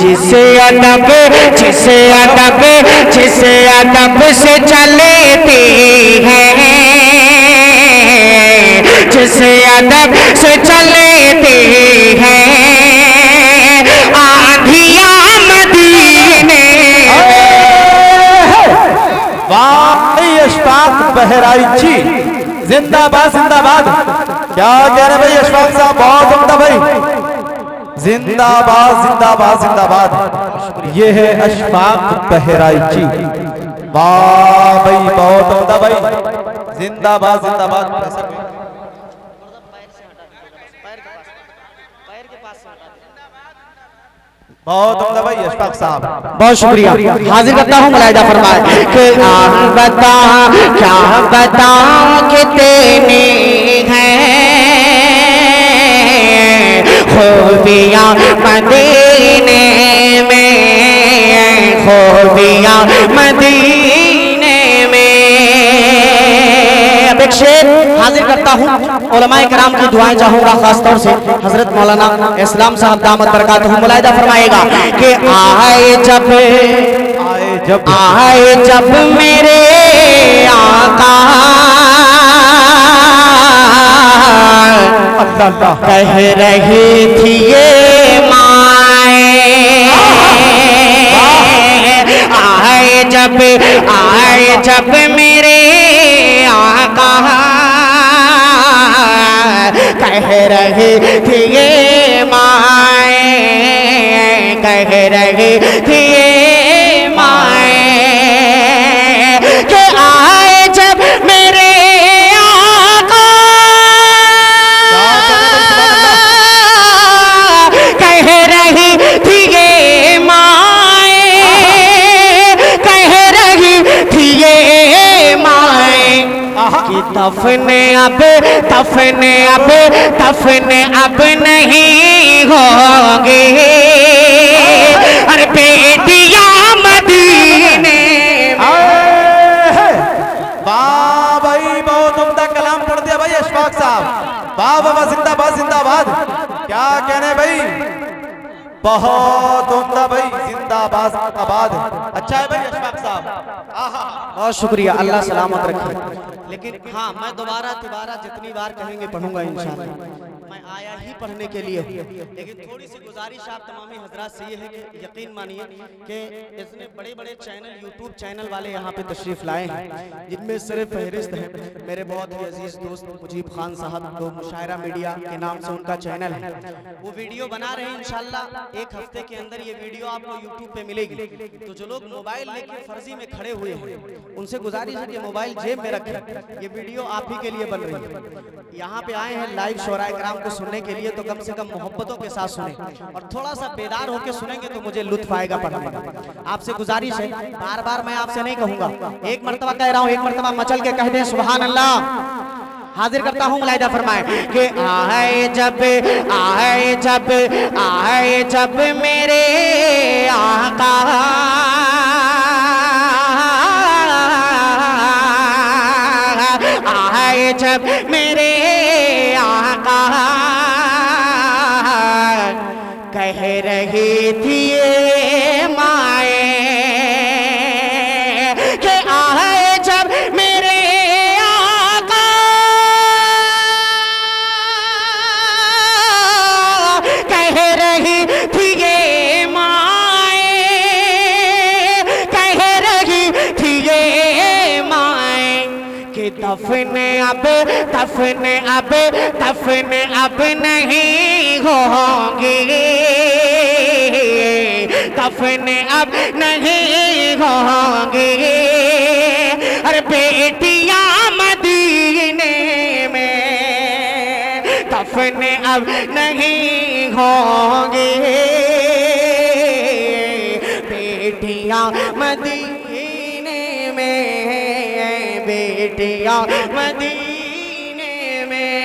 जिसे अदब जिसे अदब जिसे अदब से चलती है, जिसे अदब से चलती है आधिया मदीने। वाकई अशफाक बहराइची जिंदाबाद जिंदाबाद। क्या कह रहे भाई अशफाक साहब, बहुत उम्दा भाई, जिंदाबाद जिंदाबाद जिंदाबाद। ये है अशफाक बहराइची, वाह भाई बहुत उम्दा भाई, जिंदाबाद जिंदाबाद। बहुत उम्दा भाई अशफाक साहब, बहुत शुक्रिया। हाजिर करता हूँ मुलाहिदा फरमाए कि क्या बता कितने खूबियाँ मदीने में, खूबियाँ मदीने में। अब एक शेर हाजिर करता हूँ, उलमाए कराम की दुआएं चाहूँगा, खासतौर से हजरत मौलाना इस्लाम साहब दामत बरकातहू मुलाहिदा फरमाएगा कि आए जब मेरे आका कह रही थी ये माए, आए जब मेरे आका कह रही थी ये माए, कह रही थी ये माए के आए जब मेरे तफने अब नहीं होंगे। अरे बेटिया मदीने, वाह भाई बहुत उम्दा कलाम पढ़ दिया भाई अशफाक साहब, वाह वाह जिंदाबाद जिंदाबाद। क्या कहने भाई, बहुत उम्दा भाई, जिंदाबाद जिंदाबाद। अच्छा है भाई अशफाक साहब, आहा बहुत शुक्रिया, अल्लाह सलामत रखे। लेकिन हाँ, मैं दोबारा जितनी बार कहेंगे पढ़ूंगा इंशाल्लाह, मैं आया ही पढ़ने के लिए हूँ। लेकिन थोड़ी सी गुजारिश आप तमामी हजरात से ये है कि यकीन मानिए कि इसमें बड़े बड़े चैनल, यूट्यूब चैनल वाले यहाँ पे तशरीफ़ लाए हैं, जिनमें सिर्फ फहरिस्त है मेरे बहुत ही अजीज़ दोस्त मुजीब खान साहब, जो मुशायरा मीडिया के नाम से उनका चैनल है, वो वीडियो बना रहे हैं। इंशाल्लाह एक हफ्ते के अंदर ये वीडियो आपको यूट्यूब पर मिलेगी। तो जो लोग मोबाइल लेके फर्जी में खड़े हुए हैं, उनसे गुजारिश है कि मोबाइल जेब में रखें, ये वीडियो आप ही के लिए बन रही है। यहाँ पे आए हैं लाइव शोराए कराम को सुनने के लिए, तो कम से कम मोहब्बतों के साथ सुने और थोड़ा सा बेदार होकर सुनेंगे तो मुझे लुत्फ आएगा पढ़ने में। आपसे गुजारिश है, बार बार मैं आपसे नहीं कहूँगा, एक मरतबा कह रहा हूँ, एक मरतबा मचल के कह दें सुभान अल्लाह। हाजिर करता हूँ मुलाहिदा फरमाए कि आए जब मेरे आका कह रही थी ये माए के आए जब मेरे आका कह रही थी ये माए, कह रही थी ये माए कि तफने अब नहीं होंगी, तफने अब नहीं होंगे। अरे बेटिया मदीने में तफने अब नहीं होंगे, बेटिया मदीने में, बेटिया मदीने में।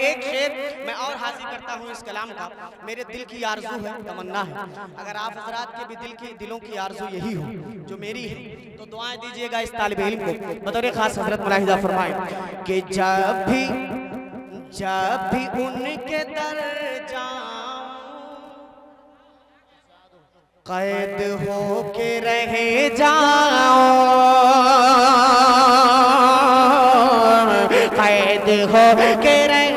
एक शेर मैं और हासिल करता हूँ इस कलाम का, मेरे दिल की आरज़ू है, तमन्ना है, अगर आप हजरात के भी दिलों की आरज़ू यही हो जो मेरी है, तो दुआएं दीजिएगा इस तालिबे इल्म को, बतौर खास हजरत मुलाहिदा फरमाए कि जब भी उनके दर जाऊं, कैद होके रह जाओ, कैद होके रह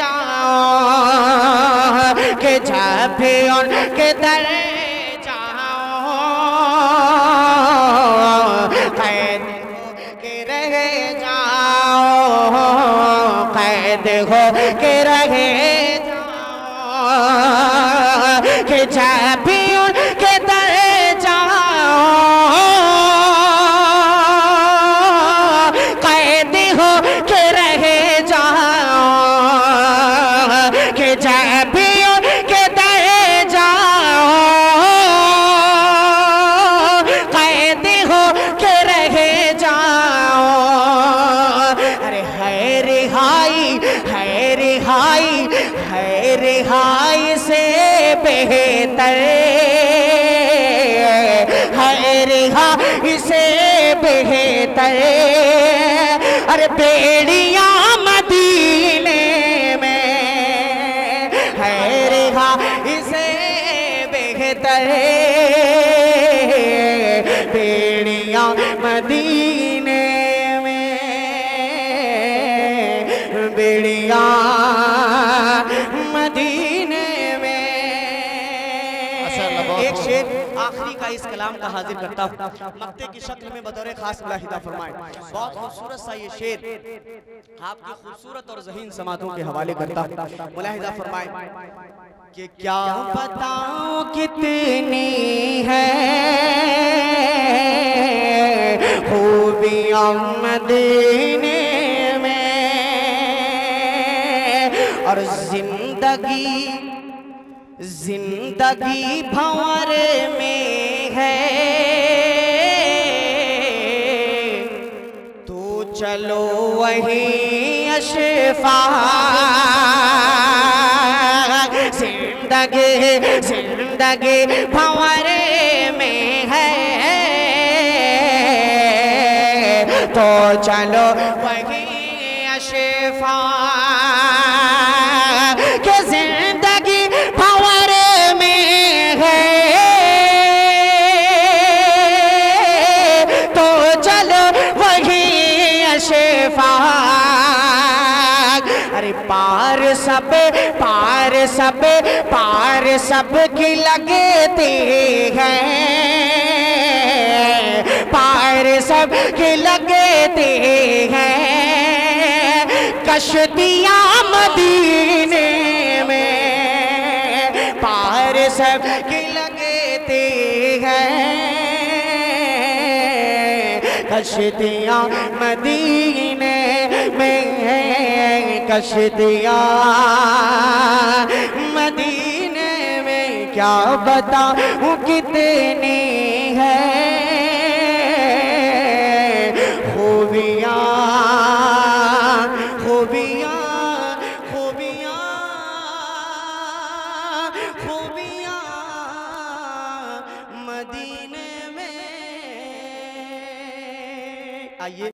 जाओ के झांपे और के दर जाओ, कैद होके रह जाओ, कैद होके रह जाओ के झांपे बेहतर है रिहाई से बेहतर। अरे बेड़ियाँ मदीने में है रिहाई से बेहतर, बेड़ियाँ मदीने में, बेड़ियाँ आखिरी का इस कलाम का हाजिर करता हूँ। मक्ते की शक्ल में बतौर खास मुलाहिदा फरमाएं। बहुत खूबसूरत सा ये शेर आपकी खूबसूरत और ज़हीन समातों के हवाले करता हूँ, मुलाहिदा फरमाएं कि क्या बताऊं कितनी है खूबियाँ मदीने में, और जिंदगी जिंदगी भंवर में है, तो चलो वहीं अशफाक। जिंदगी जिंदगी भंवर में है, तो चलो वहीं अशफाक के जिंदगी पार सब पार सब की लगती है, पार सब की लगती है कश्तियाँ मदीने में, पार सब की लगती है कश्तियाँ मदीने में है, कश्तियाँ मदीने में। क्या बताऊँ कितनी है खूबियाँ, खूबियाँ खूबियाँ खूबियाँ मदीने में। आइए।